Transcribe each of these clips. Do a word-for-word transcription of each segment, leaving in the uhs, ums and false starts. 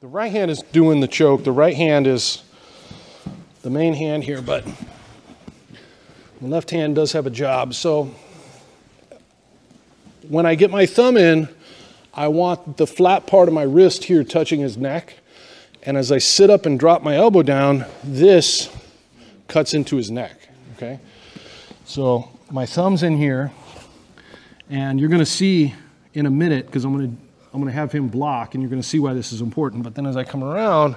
The right hand is doing the choke. The right hand is the main hand here, but the left hand does have a job. So when I get my thumb in, I want the flat part of my wrist here touching his neck. And as I sit up and drop my elbow down, this cuts into his neck, okay? So my thumb's in here, and you're gonna see in a minute, because I'm gonna, I'm gonna have him block, and you're gonna see why this is important. But then as I come around,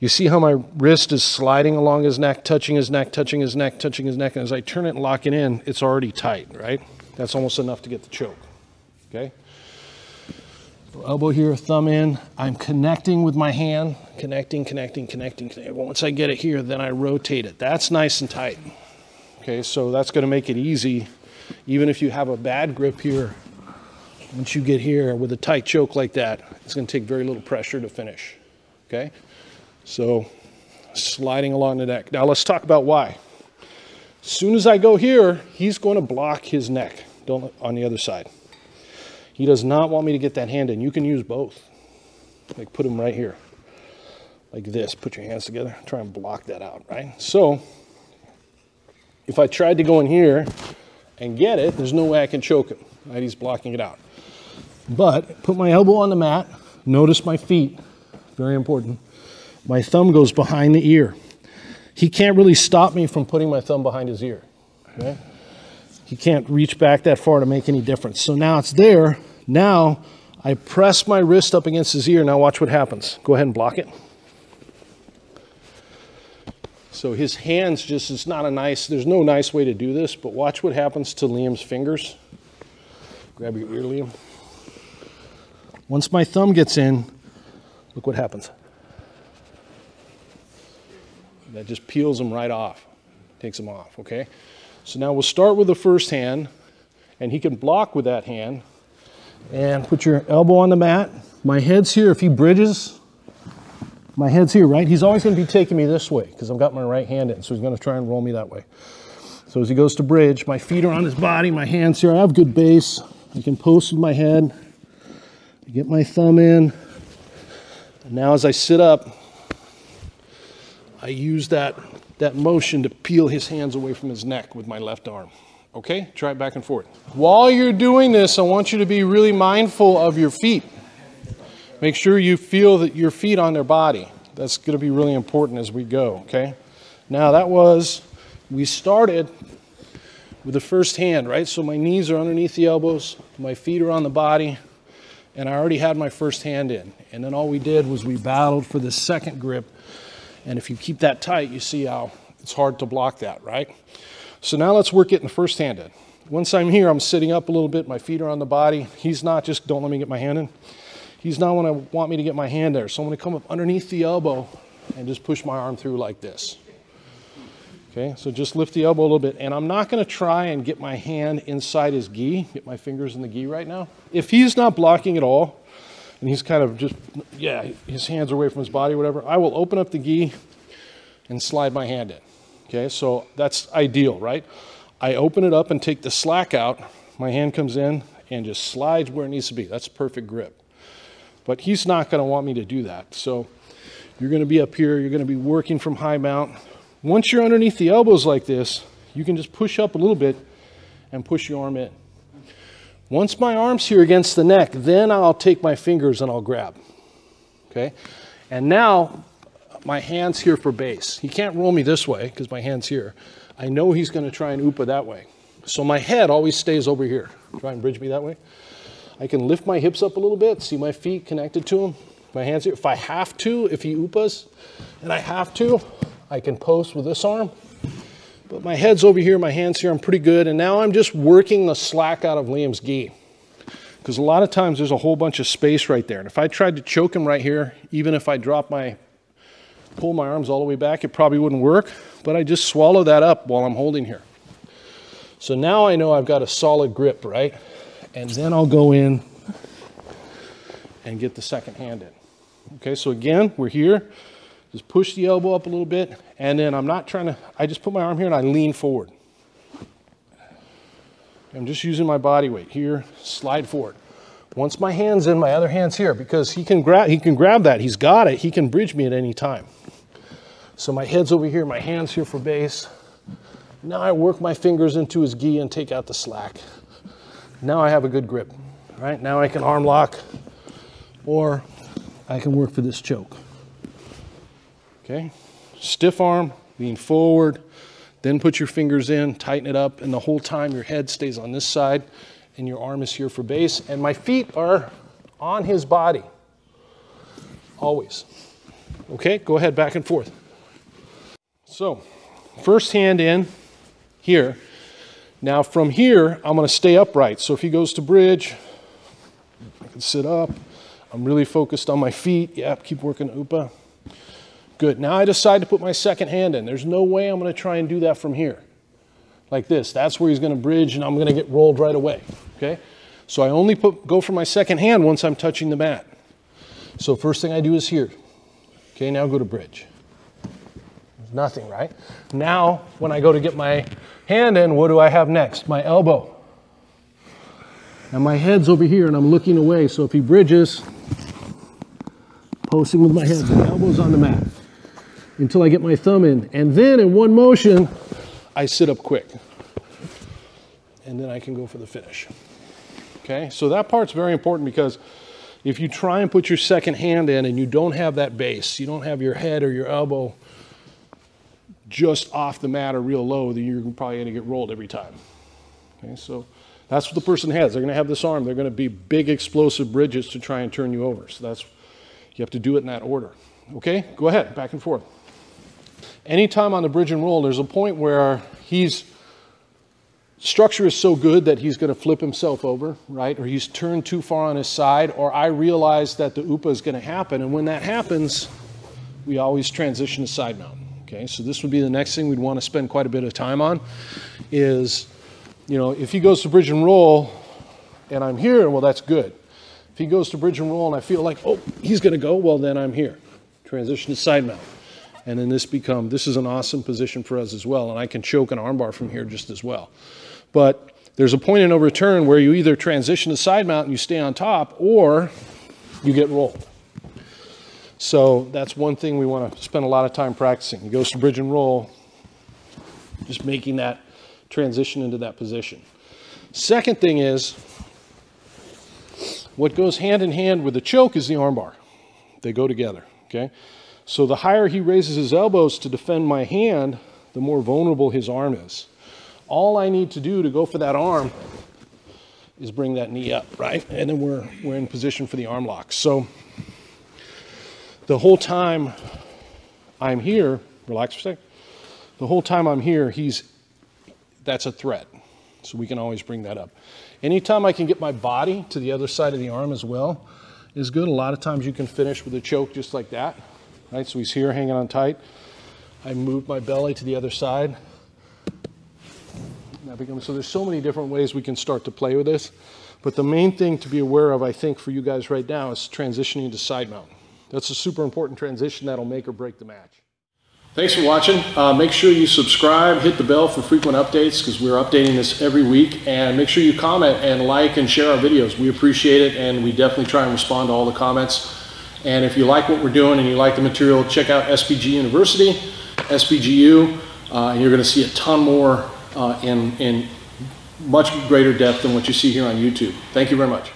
you see how my wrist is sliding along his neck, touching his neck, touching his neck, touching his neck, and as I turn it and lock it in, it's already tight, right? That's almost enough to get the choke, okay? Elbow here, thumb in. I'm connecting with my hand. Connecting, connecting, connecting, connecting. Once I get it here, then I rotate it. That's nice and tight. Okay, so that's going to make it easy. Even if you have a bad grip here, once you get here with a tight choke like that, it's going to take very little pressure to finish. Okay, so sliding along the neck. Now let's talk about why. As soon as I go here, he's going to block his neck don't, on the other side. He does not want me to get that hand in. You can use both. Like put them right here. Like this. Put your hands together. Try and block that out, right? So if I tried to go in here and get it, there's no way I can choke him. Right? He's blocking it out. But put my elbow on the mat. Notice my feet. Very important. My thumb goes behind the ear. He can't really stop me from putting my thumb behind his ear. Okay? He can't reach back that far to make any difference. So now it's there. Now, I press my wrist up against his ear. Now watch what happens. Go ahead and block it. So his hands just, it's not a nice, there's no nice way to do this, but watch what happens to Liam's fingers. Grab your ear, Liam. Once my thumb gets in, look what happens. That just peels them right off. Takes them off, okay? So now we'll start with the first hand, and he can block with that hand. And put your elbow on the mat. My head's here. If he bridges, my head's here, right? He's always going to be taking me this way because I've got my right hand in, so he's going to try and roll me that way. So as he goes to bridge, my feet are on his body, my hand's here. I have good base. I can post with my head. I get my thumb in. And now as I sit up, I use that, that motion to peel his hands away from his neck with my left arm. Okay, try it back and forth. While you're doing this, I want you to be really mindful of your feet. Make sure you feel that your feet on their body. That's going to be really important as we go, okay? Now that was, we started with the first hand, right? So my knees are underneath the elbows, my feet are on the body, and I already had my first hand in. And then all we did was we battled for the second grip. And if you keep that tight, you see how it's hard to block that, right? So now let's work it in the first hand in. Once I'm here, I'm sitting up a little bit. My feet are on the body. He's not just, don't let me get my hand in. He's not going to want me to get my hand there. So I'm going to come up underneath the elbow and just push my arm through like this. Okay, so just lift the elbow a little bit. And I'm not going to try and get my hand inside his gi. Get my fingers in the gi right now. If he's not blocking at all, and he's kind of just, yeah, his hands are away from his body or whatever, I will open up the gi and slide my hand in. Okay, so that's ideal, right? I open it up and take the slack out. My hand comes in and just slides where it needs to be. That's perfect grip. But he's not going to want me to do that. So you're going to be up here. You're going to be working from high mount. Once you're underneath the elbows like this, you can just push up a little bit and push your arm in. Once my arm's here against the neck, then I'll take my fingers and I'll grab. Okay? And now my hand's here for base. He can't roll me this way because my hand's here. I know he's going to try and oopa that way. So my head always stays over here. Try and bridge me that way. I can lift my hips up a little bit. See my feet connected to him. My hand's here. If I have to, if he oopas, and I have to, I can post with this arm. But my head's over here. My hand's here. I'm pretty good. And now I'm just working the slack out of Liam's gi. Because a lot of times there's a whole bunch of space right there. And if I tried to choke him right here, even if I drop my... pull my arms all the way back, it probably wouldn't work, but I just swallow that up while I'm holding here. So now I know I've got a solid grip, right? And then I'll go in and get the second hand in. Okay, so again, we're here. Just push the elbow up a little bit, and then I'm not trying to, I just put my arm here and I lean forward. I'm just using my body weight here, slide forward. Once my hand's in, my other hand's here, because he can grab, he can grab that. He's got it. He can bridge me at any time. So my head's over here, my hand's here for bass. Now I work my fingers into his gi and take out the slack. Now I have a good grip, right? Now I can arm lock, or I can work for this choke. Okay, stiff arm, lean forward, then put your fingers in, tighten it up, and the whole time your head stays on this side and your arm is here for bass, and my feet are on his body, always. Okay, go ahead, back and forth. So, first hand in, here. Now from here, I'm gonna stay upright. So if he goes to bridge, I can sit up. I'm really focused on my feet. Yep, keep working, Upa. Good, now I decide to put my second hand in. There's no way I'm gonna try and do that from here. Like this, that's where he's gonna bridge and I'm gonna get rolled right away, okay? So I only put, go for my second hand once I'm touching the mat. So first thing I do is here. Okay, now go to bridge. Nothing, right? Now, when I go to get my hand in, what do I have next? My elbow. And my head's over here and I'm looking away, so if he bridges, posting with my head, my elbow's on the mat, until I get my thumb in. And then in one motion, I sit up quick. And then I can go for the finish. Okay, so that part's very important, because if you try and put your second hand in and you don't have that base, you don't have your head or your elbow just off the mat or real low, then you're probably gonna get rolled every time. Okay, so that's what the person has. They're gonna have this arm. They're gonna be big explosive bridges to try and turn you over. So that's, you have to do it in that order. Okay, go ahead, back and forth. Anytime on the bridge and roll, there's a point where he's, structure is so good that he's gonna flip himself over, right? Or he's turned too far on his side, or I realize that the Upa is gonna happen. And when that happens, we always transition to side mount. Okay, so this would be the next thing we'd want to spend quite a bit of time on is, you know, if he goes to bridge and roll and I'm here, well, that's good. If he goes to bridge and roll and I feel like, oh, he's going to go, well, then I'm here. Transition to side mount. And then this become, this is an awesome position for us as well. And I can choke an armbar from here just as well. But there's a point in overturn where you either transition to side mount and you stay on top, or you get rolled. So that's one thing we want to spend a lot of time practicing. He goes to bridge and roll, just making that transition into that position. Second thing is, what goes hand in hand with the choke is the armbar. They go together, okay? So the higher he raises his elbows to defend my hand, the more vulnerable his arm is. All I need to do to go for that arm is bring that knee up, right? And then we're, we're in position for the arm lock. So the whole time I'm here, relax for a second, the whole time I'm here, he's, that's a threat. So we can always bring that up. Anytime I can get my body to the other side of the arm as well is good. A lot of times you can finish with a choke just like that, right? So he's here hanging on tight. I move my belly to the other side. That becomes, so there's so many different ways we can start to play with this. But the main thing to be aware of, I think, for you guys right now is transitioning to side mount. That's a super important transition that'll make or break the match. Thanks for watching. Uh, make sure you subscribe, hit the bell for frequent updates, because we're updating this every week. And make sure you comment and like and share our videos. We appreciate it, and we definitely try and respond to all the comments. And if you like what we're doing and you like the material, check out S B G University, S B G U, uh, and you're gonna see a ton more uh, in, in much greater depth than what you see here on YouTube. Thank you very much.